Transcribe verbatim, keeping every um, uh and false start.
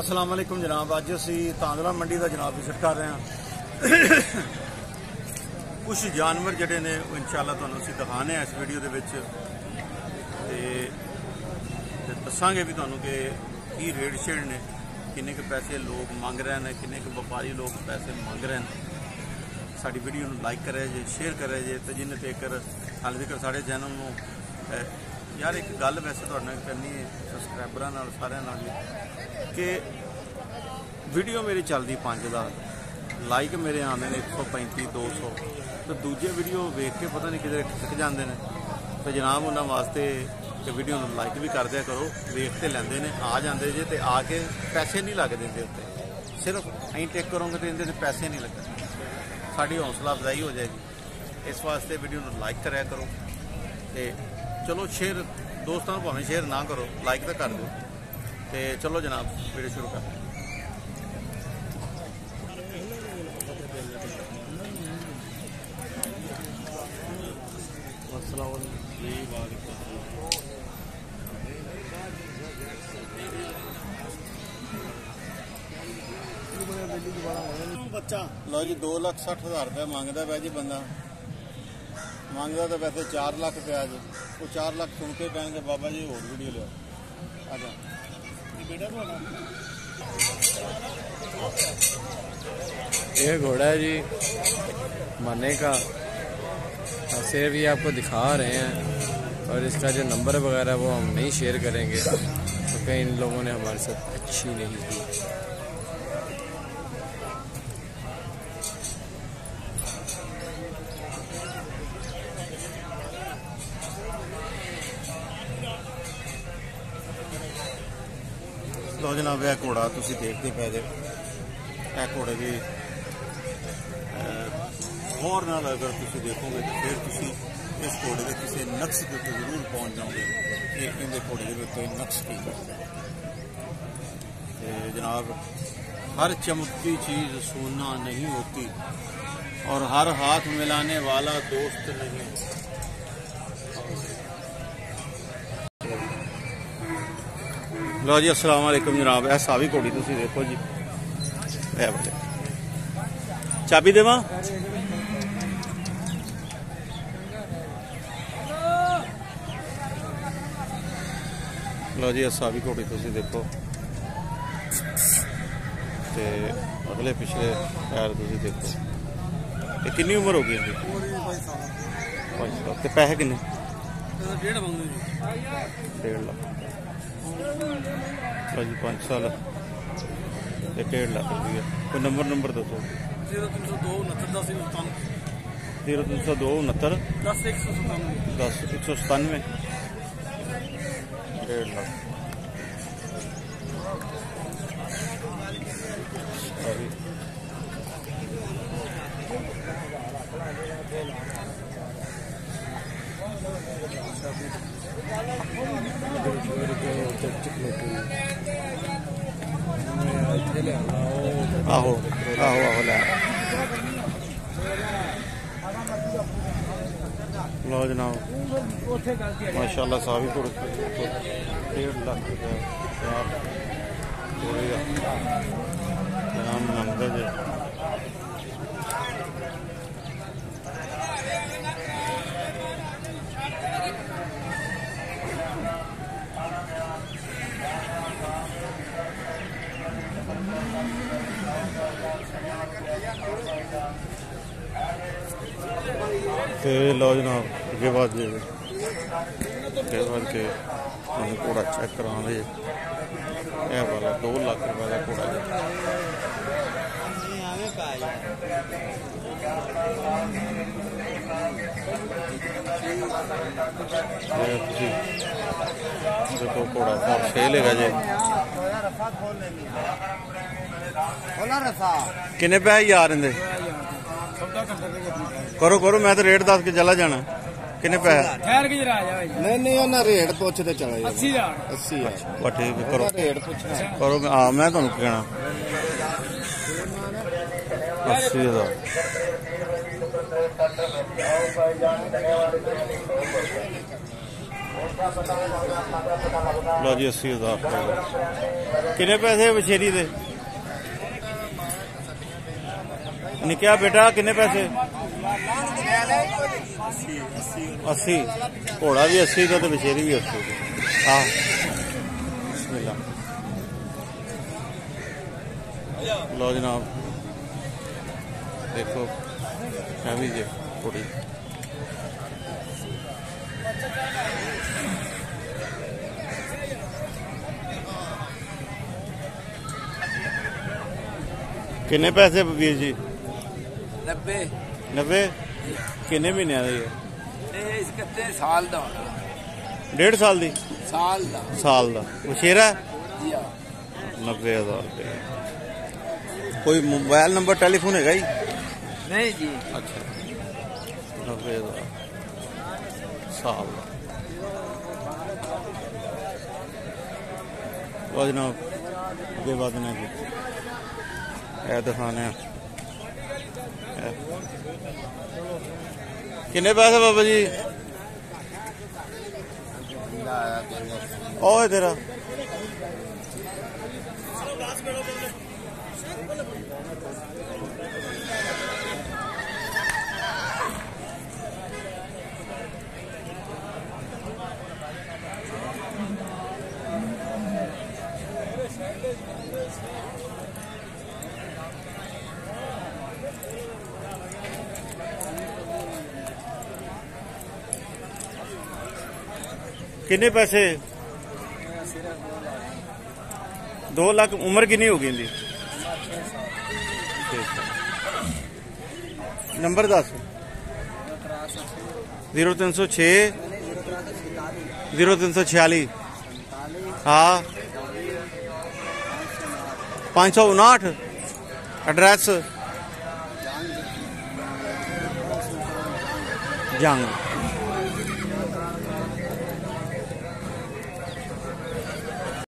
अस्सलाम वालेकुम जनाब। अज असी तांदला मंडी का जनाब विजिट कर रहे हैं। कुछ जानवर जड़े ने इंशाल्लाह तुहानूं असीं दिखाने इस वीडियो के दसांगे भी तुहानूं कि की रेट शेड ने, किन्ने के पैसे लोग मंग रहे हैं, किन्ने के व्यापारी लोग पैसे मंग रहे हैं। साडी वीडियो नूं लाइक करे जे, शेयर करे जे, तो जिन्ने तक हाल तक साडे चैनल नूं यार एक गल वैसे तुहाडे नाल करनी है, सबसक्राइबरां नाल सारेयां नाल कि वीडियो मेरी चलती पाँच हज़ार लाइक मेरे आने ने एक सौ पैंती दो सौ तो दूजे वीडियो वेख के पता नहीं किधर खिसक जाते हैं। तो जनाब उन्होंने वास्ते वीडियो लाइक भी कर दिया करो, वेख तो लेंदे ने, आ जाते जे तो आके पैसे नहीं लगते इनके उत्ते, सिर्फ अं टेक करोगे तो इनके पैसे नहीं लगते, साड़ी हौसला अफजाई हो जाएगी। इस वास्ते वीडियो लाइक कराया करो, तो चलो शेयर दोस्तों भावें शेयर ना करो, लाइक तो कर दो। तो चलो जनाब वीडियो शुरू कर। बच्चा लो जी दो लाख साठ हज़ार रुपया मांगता पै जी, बंदा मांगता तो वैसे चार लाख रुपया जी, वो चार लाख सुन के कहेंगे बाबा जी होर वीडियो लिया। अच्छा ये घोड़ा है जी माने का, सिर्फ ये आपको दिखा रहे हैं, और इसका जो नंबर वगैरह वो हम नहीं शेयर करेंगे तो कहीं इन लोगों ने हमारे साथ अच्छी नहीं की। तो जनाब यह घोड़ा तुम देखते पै जे, यह घोड़े की गौर न अगर तुम देखोगे तो फिर तुम इस घोड़े के किसी नक्श के उत्तर जरूर पहुँच जाओगे कि इन घोड़े के नक्श की। जनाब हर चमकती चीज़ सोना नहीं होती और हर हाथ मिलाने वाला दोस्त नहीं। लो जी अस्सलाम वालेकुम जनाब, यह सावी घोड़ी तुसी देखो जी, चाबी देवा लो जी, सावी घोड़ी तुसी देखो ते अगले पिछले पैर तुसी देखो। कितनी उम्र हो गई इनकी? पैसे किन्ने? डेढ़ लाख। जी पाँच साल डेढ़ लाख रुपया। कोई नंबर नंबर दसो। जीरो तीन सौ दो उनहत्तर दस एक सौ सतानवे जीरो तीन सौ दो उनहत्तर दस एक सौ सतानवे दस एक सौ सतानवे डेढ़ लाख। आहो आहो आहो ला लो जनाब माशाल्लाह साहब को डेढ़ लाख रुपया। लो जनाब अगे बाद के घोड़ा चेक करा दे, वाला दो लाख रुपए का घोड़ा देखो, घोड़ा साफ फेल है जे। किन्ने पैसे यार इंदे? करो करो, मैं तो रेट दस के चला जाना। किन्ने पैसे? नहीं नहीं ना रेट पूछते चला जाना। अस्सी ठीक है करो रेट करो। हाँ मैं तुम कहना अस्सी हजार। लो जी अस्सी हज़ार किन्ने पैसे बछेरी दे निक्या बेटा किन्ने पैसे अस्सी घोड़ा भी अस्सी का तो बछेरी भी अस्सी हाँ लो जनाब देखो हैवी जी घोड़ी किन्ने पैसे वीर जी नब्बे नब्बे किन्ने महीने कितने साल दा डेढ़ साल दी साल दा साल दा बछेरा नब्बे हजार रुपये कोई मोबाइल नंबर टेलीफोन है ही नहीं जी अच्छा नब्बे हजार साल जनाब अगे बदना जी ए दिखाने किन्ने पैसे बाबा जी ओ तेरा किन्ने पैसे दो लाख उम्र किन्नी होगी इनकी नंबर दस जीरो तीन सौ छे जीरो तीन सौ छियाली हाँ पांच सौ उनाहठ एड्रैस जंग